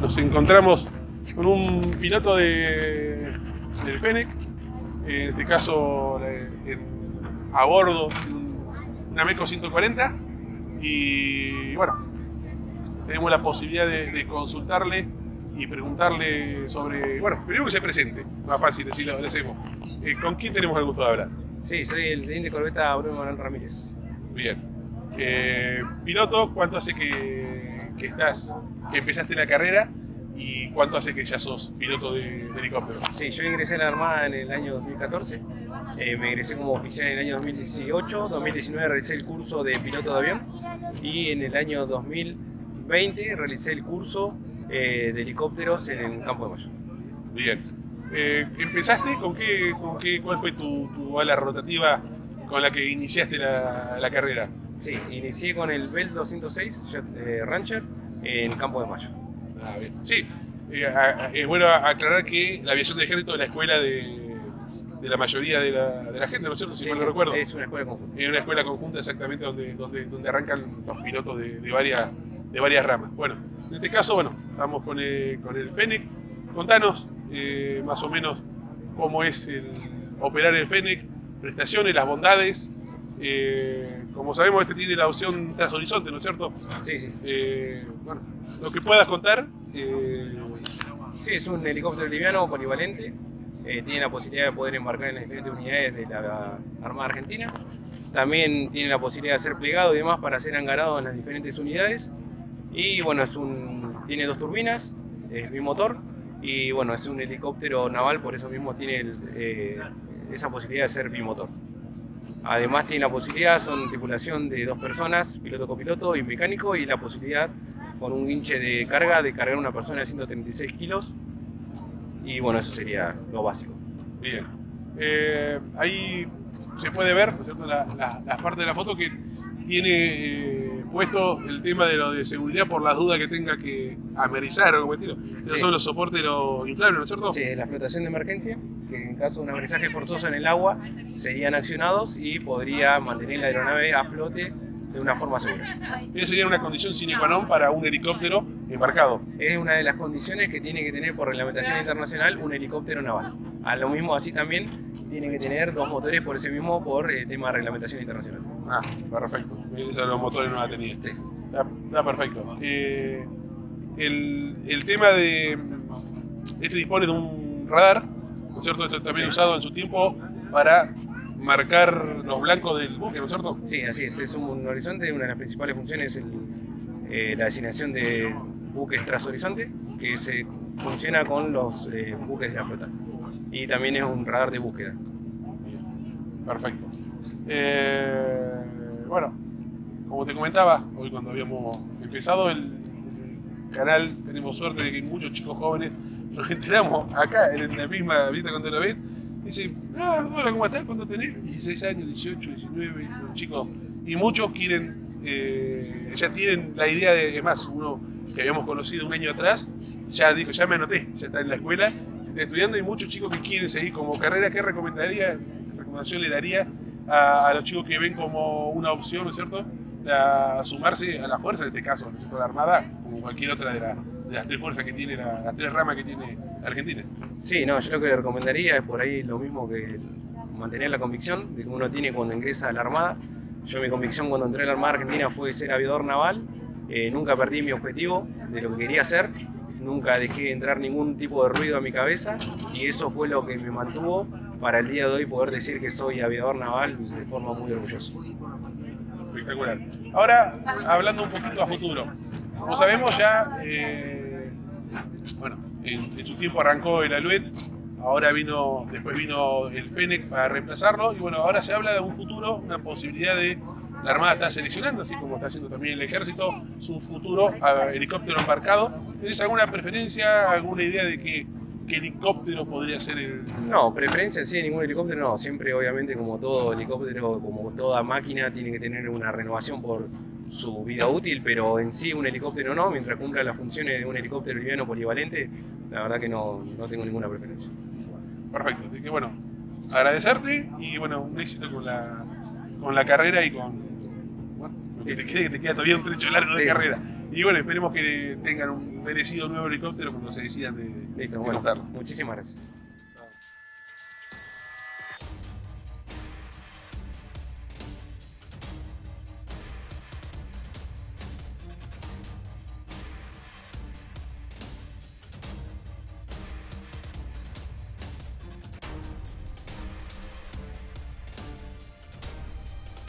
nos encontramos con un piloto del Fenec, en este caso a bordo de una Meco 140, y bueno, tenemos la posibilidad de consultarle y preguntarle sobre, bueno, primero que se presente, más fácil decirlo, lo hacemos. ¿Con quién tenemos el gusto de hablar? Sí, soy el teniente de corbeta Bruno Ramírez. Bien. Piloto, ¿cuánto hace que empezaste la carrera y cuánto hace que ya sos piloto de helicóptero? Sí, yo ingresé a la Armada en el año 2014, me ingresé como oficial en el año 2018, 2019 realicé el curso de piloto de avión y en el año 2020 realicé el curso de helicópteros en el Campo de Mayo. Bien. ¿Empezaste? ¿Cuál fue tu ala rotativa con la que iniciaste la carrera? Sí, inicié con el Bell 206 Rancher en Campo de Mayo. Ah, bien. Sí, es bueno aclarar que la aviación de ejército es la escuela de la mayoría de la gente, ¿no es cierto? Si mal no recuerdo. Es una escuela conjunta. Es una escuela conjunta, exactamente, donde arrancan los pilotos de varias ramas. Bueno, en este caso, bueno, estamos con el Fenec. Contanos más o menos cómo es operar el Fenec, prestaciones, las bondades. Como sabemos, este tiene la opción tras horizonte, ¿no es cierto? Sí, sí. Bueno, lo que puedas contar. Sí, es un helicóptero liviano polivalente. Tiene la posibilidad de poder embarcar en las diferentes unidades de la Armada Argentina. También tiene la posibilidad de ser plegado y demás para ser hangarado en las diferentes unidades. Y bueno, tiene dos turbinas, es bimotor. Y bueno, es un helicóptero naval, por eso mismo tiene esa posibilidad de ser bimotor. Además tiene la posibilidad, son tripulación de dos personas, piloto, copiloto y mecánico, y la posibilidad con un guinche de carga de cargar una persona de 136 kilos. Y bueno, eso sería lo básico. Bien. Ahí se puede ver, ¿no es cierto?, la parte de la foto que tiene puesto el tema de lo de seguridad por las dudas que tenga que amerizar o cometido. Esos son los soportes de los inflables, ¿no es cierto? Sí, la flotación de emergencia, que en caso de un amerizaje forzoso en el agua serían accionados y podría mantener la aeronave a flote de una forma segura. Esa sería una condición sine qua non para un helicóptero embarcado. Es una de las condiciones que tiene que tener por reglamentación internacional un helicóptero naval. A lo mismo así también tiene que tener dos motores por ese mismo por tema de reglamentación internacional. Ah, perfecto. Eso de los motores no la tenía. Sí. Está perfecto. El tema de... Este dispone de un radar, ¿no es cierto? Esto también usado en su tiempo para marcar los blancos del buque, ¿no es cierto? Sí, así es un horizonte, una de las principales funciones es la designación de buques tras horizonte, que se funciona con los buques de la flota, y también es un radar de búsqueda. Bien. Perfecto. Bueno, como te comentaba, hoy cuando habíamos empezado el canal, tenemos suerte de que muchos chicos jóvenes nos enteramos acá, en la misma visita cuando lo ves. Dice, ah, hola, ¿cómo estás? ¿Cuánto tenés? 16 años, 18, 19, chicos. Y muchos quieren, ya tienen la idea de, es más, uno que habíamos conocido un año atrás, ya dijo, ya me anoté, ya está en la escuela, está estudiando, y muchos chicos que quieren seguir como carrera. ¿Qué recomendación le daría a los chicos que ven como una opción, ¿no es cierto?, a sumarse a la fuerza, en este caso, ¿no es cierto?, la Armada, como cualquier otra de las tres fuerzas que tiene, las tres ramas que tiene Argentina. Sí, no, yo lo que le recomendaría es por ahí lo mismo que mantener la convicción de que uno tiene cuando ingresa a la Armada. Yo mi convicción cuando entré a la Armada Argentina fue ser aviador naval, nunca perdí mi objetivo de lo que quería hacer, nunca dejé entrar ningún tipo de ruido a mi cabeza y eso fue lo que me mantuvo para el día de hoy poder decir que soy aviador naval de forma muy orgullosa. Espectacular. Ahora, hablando un poquito a futuro, como sabemos ya... Bueno, en su tiempo arrancó el Alouette, ahora después vino el Fenec para reemplazarlo, y bueno, ahora se habla de un futuro, una posibilidad de... La Armada está seleccionando, así como está haciendo también el Ejército, su futuro helicóptero embarcado. ¿Tenés alguna preferencia, alguna idea de qué helicóptero podría ser el...? No, preferencia sí, ningún helicóptero no. Siempre, obviamente, como todo helicóptero, como toda máquina, tiene que tener una renovación por su vida útil, pero en sí un helicóptero no, mientras cumpla las funciones de un helicóptero liviano polivalente, la verdad que no tengo ninguna preferencia. Perfecto, así que bueno, agradecerte y bueno, un éxito con la carrera y con, bueno, Te queda todavía un trecho largo de carrera. Y bueno, esperemos que tengan un merecido nuevo helicóptero cuando se decidan de comprar. Bueno, muchísimas gracias.